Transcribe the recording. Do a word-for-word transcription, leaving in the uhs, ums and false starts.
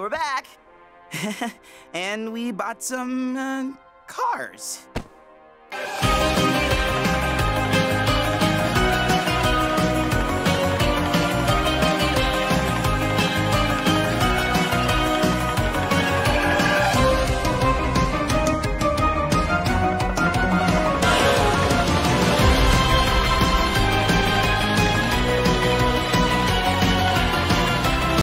we're back. And we bought some uh, cars.